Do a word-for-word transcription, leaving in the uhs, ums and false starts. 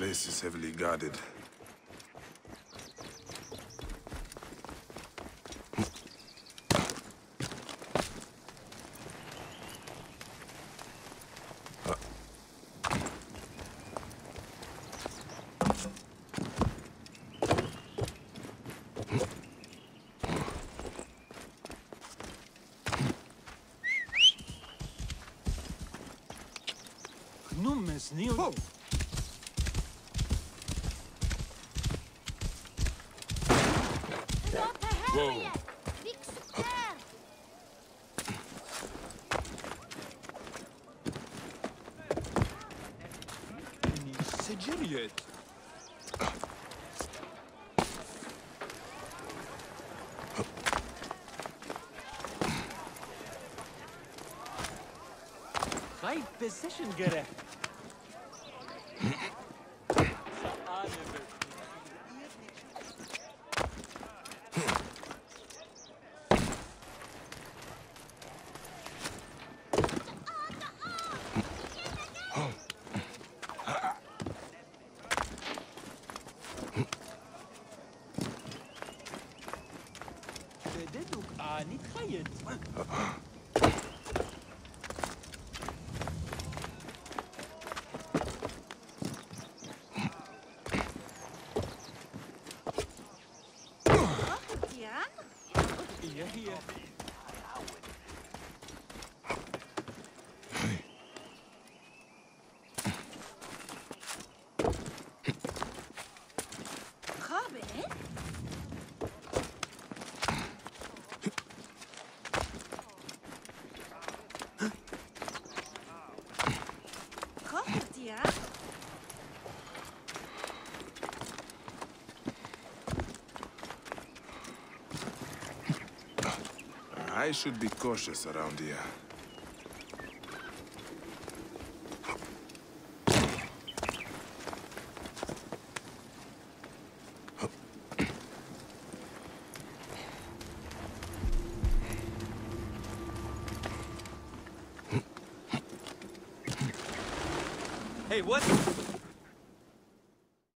place is heavily guarded. Whoa. Whoa. My position, Gerek. I should be cautious around here. Hey, what?